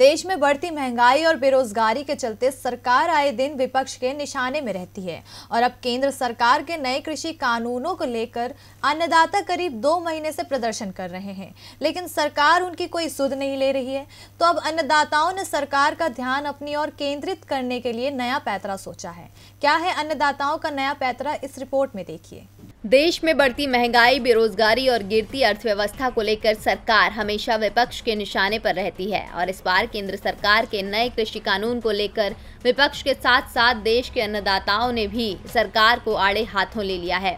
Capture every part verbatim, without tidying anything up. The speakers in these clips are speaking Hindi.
देश में बढ़ती महंगाई और बेरोजगारी के चलते सरकार आए दिन विपक्ष के निशाने में रहती है और अब केंद्र सरकार के नए कृषि कानूनों को लेकर अन्नदाता करीब दो महीने से प्रदर्शन कर रहे हैं, लेकिन सरकार उनकी कोई सुध नहीं ले रही है। तो अब अन्नदाताओं ने सरकार का ध्यान अपनी ओर केंद्रित करने के लिए नया पैतरा सोचा है। क्या है अन्नदाताओं का नया पैतरा, इस रिपोर्ट में देखिए। देश में बढ़ती महंगाई, बेरोजगारी और गिरती अर्थव्यवस्था को लेकर सरकार हमेशा विपक्ष के निशाने पर रहती है और इस बार केंद्र सरकार के नए कृषि कानून को लेकर विपक्ष के साथ साथ देश के अन्नदाताओं ने भी सरकार को आड़े हाथों ले लिया है।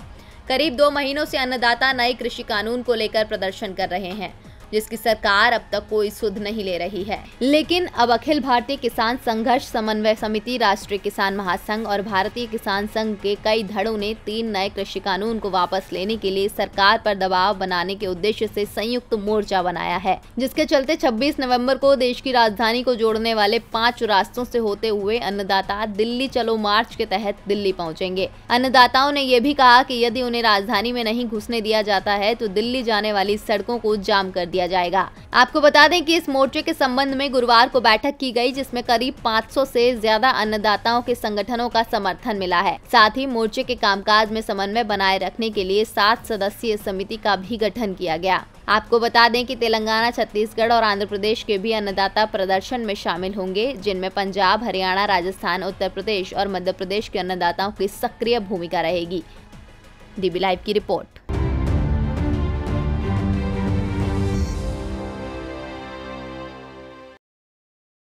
करीब दो महीनों से अन्नदाता नए कृषि कानून को लेकर प्रदर्शन कर रहे हैं, जिसकी सरकार अब तक कोई सुध नहीं ले रही है। लेकिन अब अखिल भारतीय किसान संघर्ष समन्वय समिति, राष्ट्रीय किसान महासंघ और भारतीय किसान संघ के कई धड़ों ने तीन नए कृषि कानून को वापस लेने के लिए सरकार पर दबाव बनाने के उद्देश्य से संयुक्त मोर्चा बनाया है, जिसके चलते छब्बीस नवंबर को देश की राजधानी को जोड़ने वाले पाँच रास्तों से होते हुए अन्नदाता दिल्ली चलो मार्च के तहत दिल्ली पहुँचेंगे। अन्नदाताओं ने यह भी कहा कि यदि उन्हें राजधानी में नहीं घुसने दिया जाता है तो दिल्ली जाने वाली सड़कों को जाम कर दिया जाएगा। आपको बता दें कि इस मोर्चे के संबंध में गुरुवार को बैठक की गई, जिसमें करीब पाँच सौ से ज्यादा अन्नदाताओं के संगठनों का समर्थन मिला है। साथ ही मोर्चे के कामकाज में समन्वय बनाए रखने के लिए सात सदस्यीय समिति का भी गठन किया गया। आपको बता दें कि तेलंगाना, छत्तीसगढ़ और आंध्र प्रदेश के भी अन्नदाता प्रदर्शन में शामिल होंगे, जिनमें पंजाब, हरियाणा, राजस्थान, उत्तर प्रदेश और मध्य प्रदेश के अन्नदाताओं की सक्रिय भूमिका रहेगी। डीबी लाइव की रिपोर्ट।